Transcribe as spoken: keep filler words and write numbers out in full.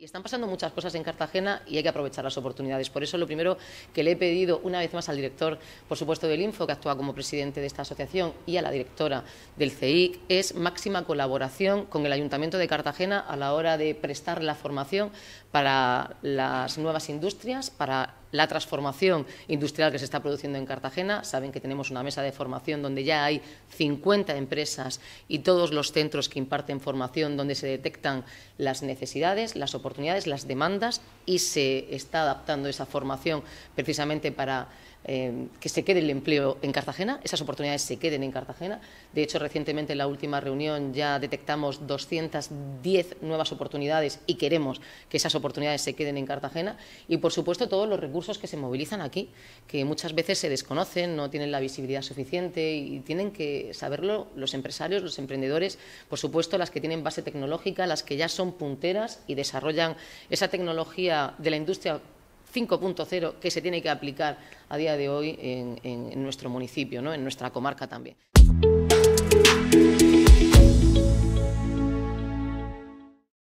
Y están pasando muchas cosas en Cartagena y hay que aprovechar las oportunidades. Por eso lo primero que le he pedido una vez más al director, por supuesto del Info, que actúa como presidente de esta asociación, y a la directora del C E I C, es máxima colaboración con el Ayuntamiento de Cartagena a la hora de prestar la formación para las nuevas industrias, para la transformación industrial que se está produciendo en Cartagena. Saben que tenemos una mesa de formación donde ya hay cincuenta empresas y todos los centros que imparten formación donde se detectan las necesidades, las oportunidades, las demandas, y se está adaptando esa formación precisamente para eh, que se quede el empleo en Cartagena, esas oportunidades se queden en Cartagena. De hecho, recientemente en la última reunión ya detectamos doscientas diez nuevas oportunidades y queremos que esas oportunidades se queden en Cartagena. Y, por supuesto, todos los recursos que se movilizan aquí, que muchas veces se desconocen, no tienen la visibilidad suficiente y tienen que saberlo los empresarios, los emprendedores, por supuesto las que tienen base tecnológica, las que ya son punteras y desarrollan esa tecnología de la industria cinco punto cero que se tiene que aplicar a día de hoy en, en, en nuestro municipio, ¿no? En nuestra comarca también.